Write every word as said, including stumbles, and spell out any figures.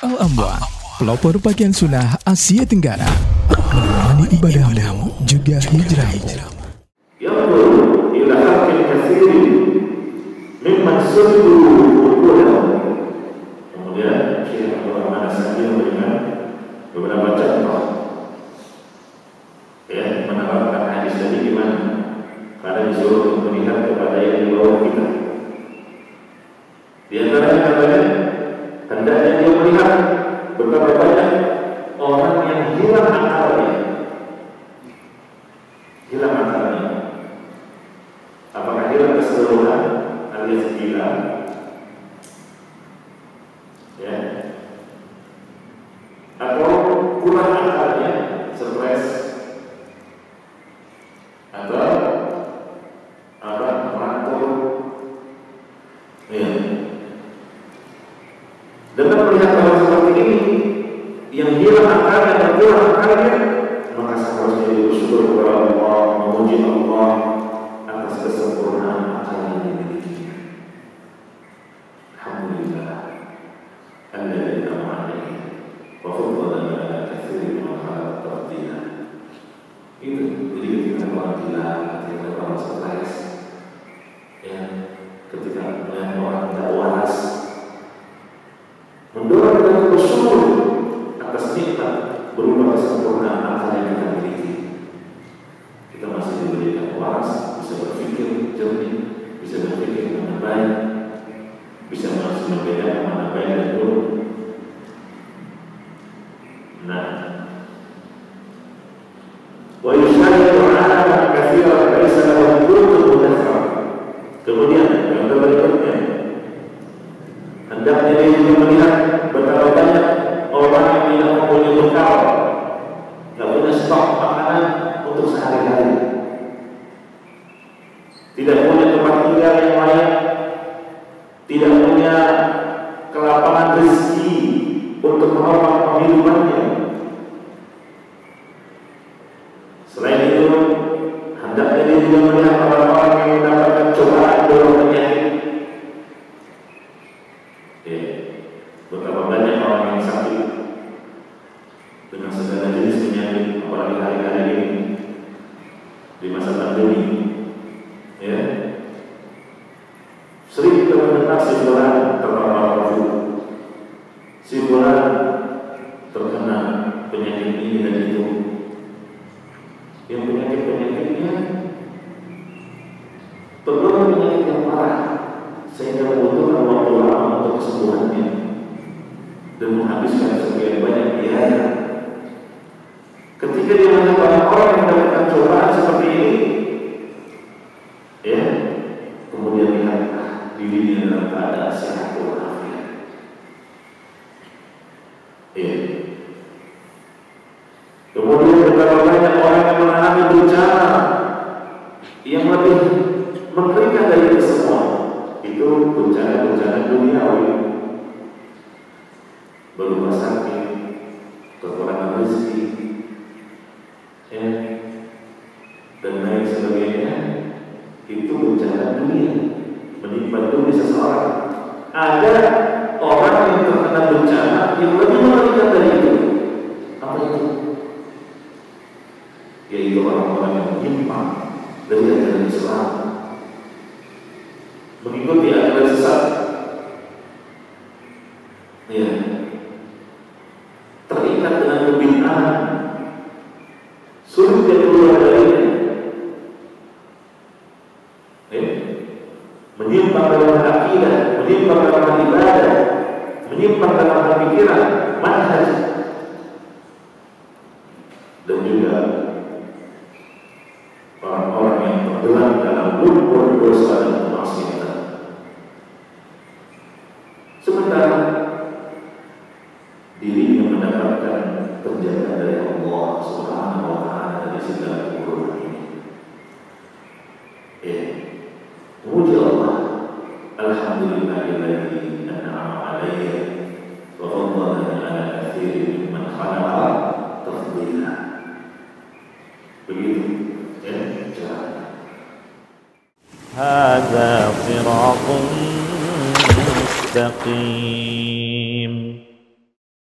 Alamwa, pelopor pakaian sunnah Asia Tenggara, menemani ibadahmu juga hijrahmu. Kemudian Syekh Abdul Rahman As-Sa'di memberikan beberapa contoh, ya, menerapkan hadis tadi di mana karena disuruh melihat kepada yang di bawah kita. Di antaranya katanya hendaknya dia melihat betapa banyak orang yang hilang akalnya, hilang akalnya. Apakah hilang keseluruhan alias gila? Ya, atau kurang akalnya, stres, atau apa merantau, ya. Dengan melihat orang seperti ini yang hilang akalnya dan kurang akalnya, maka seharusnya bersyukur kepada Allah, memuji Allah atas kesempurnaan akal yang dimilikinya. Alhamdulillah, alladzi an'ama 'alaina wa faddalana 'ala katsirin min al-khalq tafdila. Itu jadi ketika orang gila, ketika orang stres, ya, ketika melihat orang tidak waras, mendorong kita bersyukur atas nikmat berupa kesempurnaan akal yang kita miliki. Kita masih diberikan waras, bisa berpikir jernih, bisa berpikir dengan baik, bisa masih membedakan mana baik dan buruk. Nah, wa yushayyu 'alaman katsiran laysa lahu qurrun mudaffar. Kemudian yang berikutnya, hendaknya dia juga melihat betapa banyak orang yang tidak mempunyai bekal, tidak punya stok makanan untuk sehari-hari, tidak punya tempat tinggal yang layak, tidak punya kelapangan rezeki untuk menopang penghidupannya. Selain itu, hendaknya dia juga melihat orang-orang yang mendapatkan cobaan dalam penyakit. Betapa banyak orang yang sakit dengan segala jenis penyakit, apalagi hari-hari ini di masa pandemi, ya, sering kita mendengar simbolan terpapar COVID, simbolan terkena penyakit ini dan itu. Yang penyakit-penyakitnya terkena penyakit yang parah sehingga membutuhkan waktu lama untuk kesembuhannya dan menghabiskan sekian banyak biaya. Ketika dia mendapatkan orang yang mendapatkan cobaan seperti ini, ya, kemudian lihatlah dirinya dalam keadaan sehat walafiat, ya. Kemudian betapa banyak orang yang mengalami bencana yang lebih mengerikan dari itu semua. Itu bencana-bencana duniawi berupa sakit, kekurangan rezeki, ya, dan lain sebagainya. Itu bencana dunia, menimpa dunia seseorang. Ada orang yang terkena bencana yang lebih mengerikan dari itu. Apa itu? Yaitu orang-orang yang menyimpang dari ajaran Islam, mengikuti ajaran sesat, ya, terikat dengan kebinaan, sulit dia keluar darinya, ya, menyimpang dalam akidah, menyimpang dalam ibadah, menyimpang dalam pemikiran, manhaj, dan juga orang-orang yang tenggelam dalam lumpur dosa dan kemaksiatan. Sementara dirinya mendapatkan penjagaan dari Allah Subhanahu wa Ta'ala dari segala keburukan ini. Ya, puji Allah, alhamdulillahilladzi an'ama 'alaina wa faddalana 'ala katsirin mimman khalaqa tafdila. Begitu, ya, caranya. Hadza shirathun mustaqim.